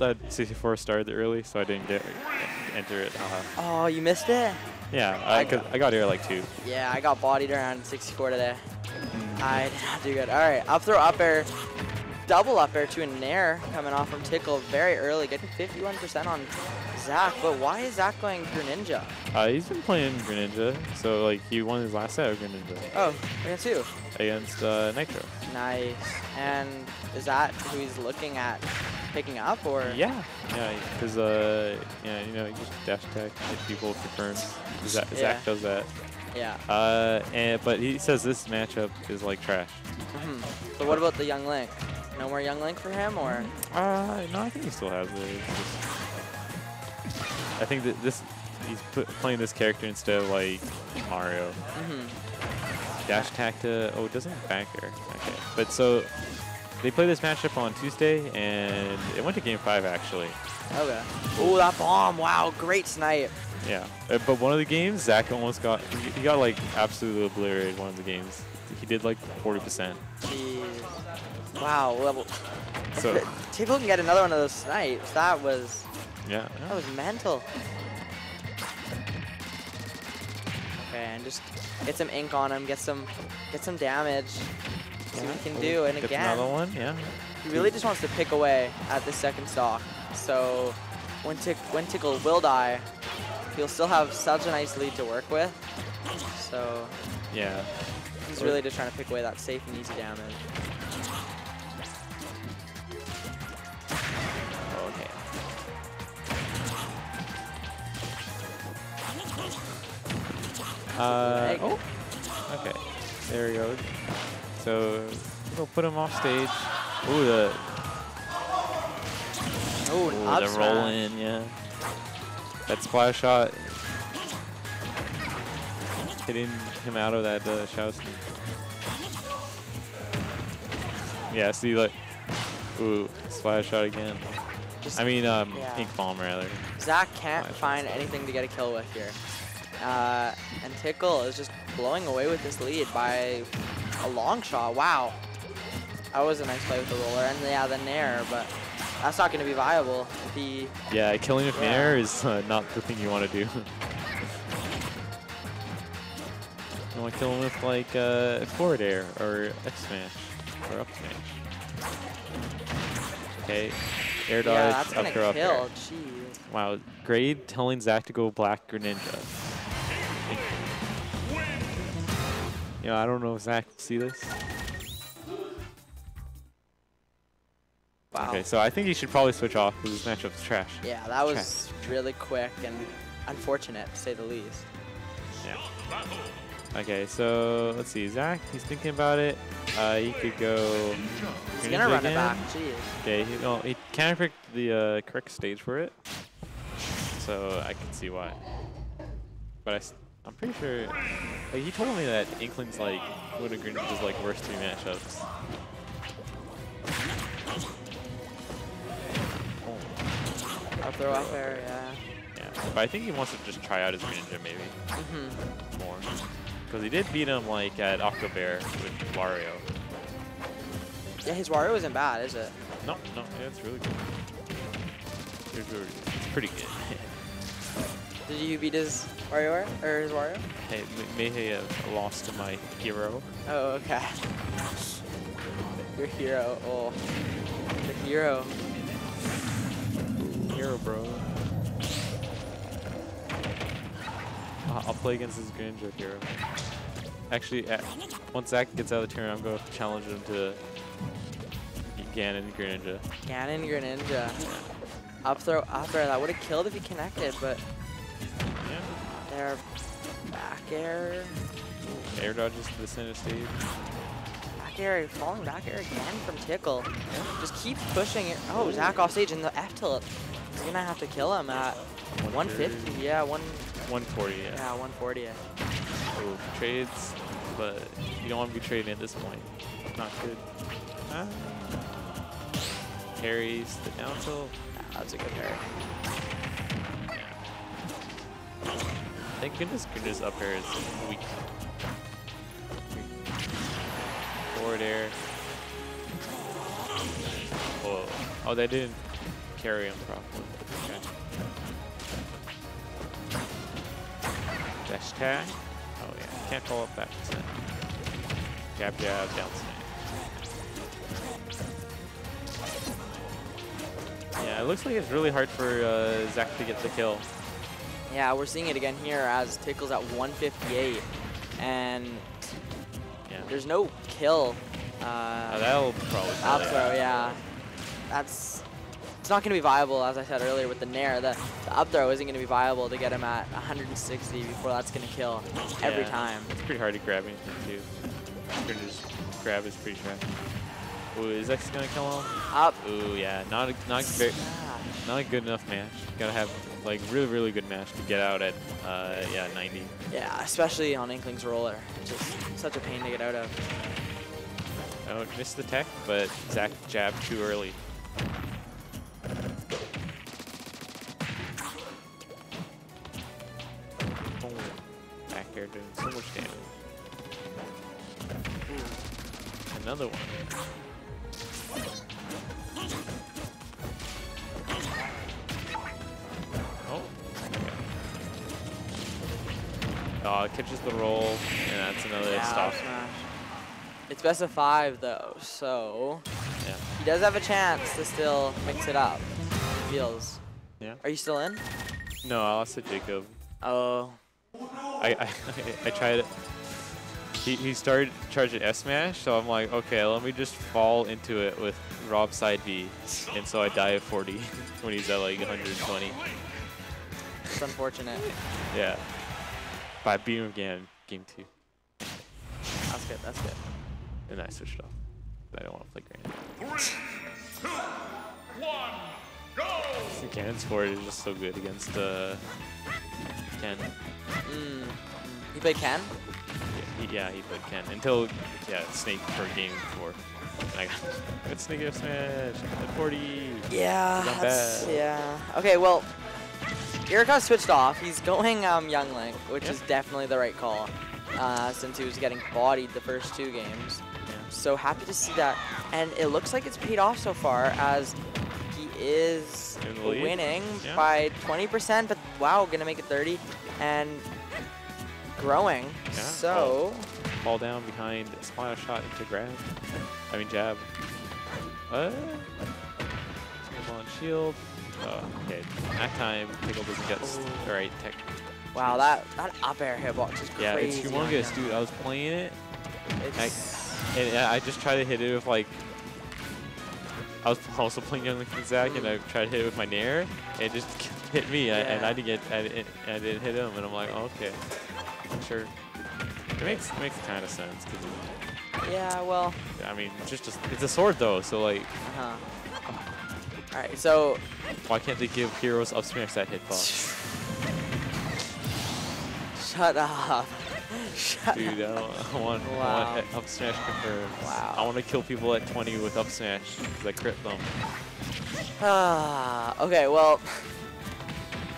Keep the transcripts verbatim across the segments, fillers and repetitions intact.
that sixty-four started early, so I didn't get enter it. Uh-huh. Oh, you missed it? Yeah, I, I, got, I got here like two. Yeah, I got bodied around sixty-four today. I did not do good. All right, up throw up air, double up air to a nair coming off from Tickle very early, getting fifty-one percent on Zach. But why is Zach going Greninja? Uh, he's been playing Greninja, so like he won his last set of Greninja. Oh, against who? Against uh, Nitro. Nice. And is that who he's looking at picking up, or? Yeah, yeah, because uh, yeah, you know, you just dash attack hit people for turns. Zach, yeah. Zach does that. Yeah. Uh, and but he says this matchup is like trash. Mm-hmm. So what about the Young Link? No more Young Link for him, or? Uh, no, I think he still has it. Just, I think that this he's put, playing this character instead of like Mario. Mm-hmm. Dash attack to oh, it doesn't back air. Okay, but so they play this matchup on Tuesday, and it went to game five actually. Okay. Oh, that bomb! Wow, great snipe. Yeah, but one of the games, Zach almost got, he got like absolutely obliterated one of the games. He did like forty percent. Jeez. Wow, level. So Tickle can get another one of those snipes. That was, yeah, yeah. That was mental. Okay, and just get some ink on him, get some, get some damage. See what he can do, and again. Another one, yeah. He really just wants to pick away at the second stock. So when, tick, when Tickle will die, he'll still have such a nice lead to work with. So yeah, he's really just trying to pick away that safe and easy damage. Okay. Uh, oh. Okay. There we go. So we'll put him off stage. Ooh, the. Oh, an the roll in, yeah. That splash shot, hitting him out of that uh, shout. Yeah, see, like, ooh, splash shot again. Just I mean, um, yeah. Pink bomb, rather. Zach can't splash find splash. anything to get a kill with here. Uh, and Tickle is just blowing away with this lead by a long shot. Wow. That was a nice play with the roller, and yeah, the nair, but that's not going to be viable. The yeah, killing with nair is uh, not the thing you want to do. You want to kill him with like uh, forward air or X smash or up smash. Okay, air dodge, yeah, that's up throw, kill. Up air. Wow, Grade telling Zach to go black Greninja. You know, I don't know if Zach will see this. Wow. Okay, so I think you should probably switch off because this matchup's trash. Yeah, that was trash. Really quick and unfortunate, to say the least. Yeah. Okay, so let's see. Zach, he's thinking about it. Uh, he could go. He's going to run again. It back. Jeez. Okay, he, no, he can't pick the uh, correct stage for it. So I can see why. But I, I'm pretty sure. Like, he told me that Inkling's like, would agree with his like, worst three matchups. Throw up air, yeah. Yeah, but I think he wants to just try out his Greninja maybe mm-hmm. more, because he did beat him like at Aqua Bear with Wario. Yeah, his Wario isn't bad, is it? No, no, yeah, it's really good. It's pretty good. Did you beat his Wario or his Wario? Hey, may have lost to my hero. Oh, okay. Your hero, oh, the hero. Hero, bro. Uh, I'll play against this Greninja hero. Actually, uh, once Zach gets out of the turn, I'm going to challenge him to Ganon Greninja. Ganon Greninja. Yeah. Up throw, up throw. That would have killed if he connected, but yeah. Their back air. Air dodges to the center stage. Back air, falling back air again from Tickle. Just keep pushing it. Oh, Zach off stage in the F tilt. He's gonna have to kill him at one fifty, yeah, one. one forty, yeah. Yeah, one forty. Yeah. Oh, trades, but you don't want to be trading at this point. Not good. Ah. Carries the down tilt. Ah, that's a good parry. Yeah. Thank goodness Greninja's up air is weak. Forward air. Whoa. Oh, they didn't. carry him properly. Okay. Dash tag. Oh yeah, can't pull up back to set. Jab jab, down snake. Yeah, it looks like it's really hard for uh, Zach to get the kill. Yeah, we're seeing it again here as Tickle's at one fifty-eight, and yeah. There's no kill. Uh, oh, that'll probably up throw, yeah. yeah. That's it's not going to be viable, as I said earlier with the Nair. The, the up throw isn't going to be viable to get him at one sixty before that's going to kill every yeah, time. It's pretty hard to grab him too. You're gonna just grab is pretty sure. Ooh, is X gonna kill him? Up. Ooh, yeah, not a, not very, not a good enough match. Gotta have like really really good match to get out at uh, yeah ninety. Yeah, especially on Inkling's roller, which is such a pain to get out of. Oh, missed the tech, but Zach jabbed too early. Boom. Back air doing so much damage. Ooh. Another one. Oh, it catches the roll, and that's another yeah, stop. Smash. It's best of five, though, so yeah. He does have a chance to still mix it up. He feels. Yeah. Are you still in? No, I lost to Jacob. Oh. I I, I tried it. He, he started charging S-Smash, so I'm like, okay, let me just fall into it with Rob side B, and so I die at forty when he's at like one twenty. It's unfortunate. Yeah. By beating him again, game two. That's good, that's good. And I switched off. I don't want to play Ganon. Three, two, one, go! Ganon's forward is just so good against uh, Ken. Mm. He played Ken? Yeah he, yeah, he played Ken. Until, yeah, Snake for game four. And I got good Snake up smash at forty. Yeah, not that's, bad. Yeah. Okay, well. Irakaz switched off. He's going um, Young Link, which yeah. is definitely the right call, uh, since he was getting bodied the first two games. Yeah. So happy to see that. And it looks like it's paid off so far, as he is winning yeah. by twenty percent, but wow, gonna make it thirty, and growing. Yeah. So. Fall down behind a spinal shot into grab. I mean, jab. Uh, let's move on, shield. Uh, okay, that time Tickle doesn't get the right tech. Wow, that, that up air hitbox is yeah, crazy. Yeah, it's humongous, dude. I was playing it, I, and I just tried to hit it with, like, I was also playing Young Link and Zach, mm. and I tried to hit it with my Nair, and it just hit me, yeah. and I didn't get, I didn't, I didn't hit him, and I'm like, oh, okay, sure. It makes, it makes kind of sense. Cause it, yeah, well. I mean, just a, it's a sword, though, so, like. Uh-huh. Alright, so. Why can't they give heroes up smash that hitbox? Shut up. Shut Dude, up. I, I want, wow. want up smash confirmed. Wow. I want to kill people at twenty with up smash because I crit them. Ah, okay, well.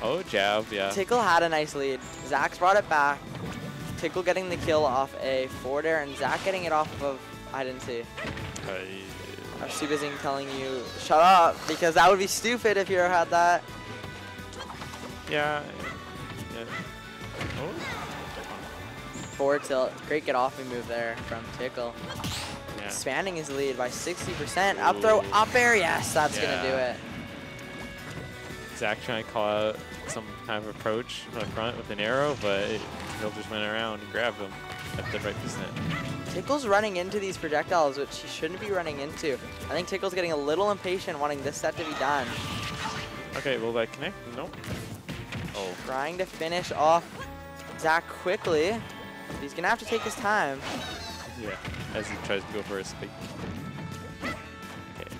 Oh, jab, yeah. Tickle had a nice lead. Zach's brought it back. Tickle getting the kill off a forward air, and Zach getting it off of. I didn't see. Uh, I'm too busy telling you, shut up, because that would be stupid if Hero had that. Yeah. yeah. Oh. Forward tilt. Great get off and move there from Tickle. Yeah. Expanding his lead by sixty percent. Ooh. Up throw, up air. Yes, that's yeah. going to do it. Zach trying to call out some kind of approach from the front with an arrow, but Hero just went around and grabbed him at the right percent. Tickle's running into these projectiles, which he shouldn't be running into. I think Tickle's getting a little impatient, wanting this set to be done. Okay, will that connect? Nope. Oh. Trying to finish off Zach quickly. He's gonna have to take his time. Yeah, as he tries to go for a spike. Okay.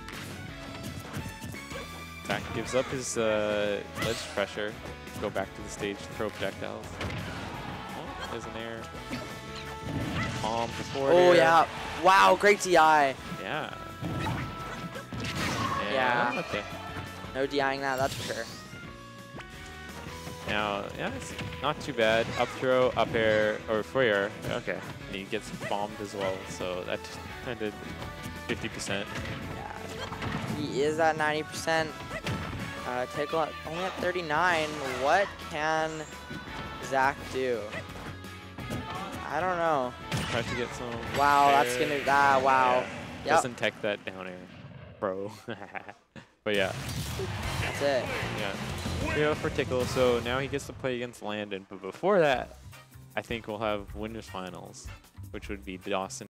Zach gives up his uh, ledge pressure. Go back to the stage to throw projectiles. Oh, there's an air. Um, oh, yeah. Wow, great D I. Yeah. Yeah. yeah. Okay. No D I-ing that, that's for sure. Now, yeah, it's not too bad. Up throw, up air, or foyer. Okay. And he gets bombed as well, so that ended fifty percent. Yeah. He is at ninety percent. Uh, Tickle only at thirty-nine. What can Zach do? I don't know. Try to get some. Wow, air. That's gonna. Ah, wow. Yeah. Yep. Doesn't tech that down air, bro. But yeah. That's it. Yeah. Hero for Tickle. So now he gets to play against Landon. But before that, I think we'll have winners finals, which would be Dawson.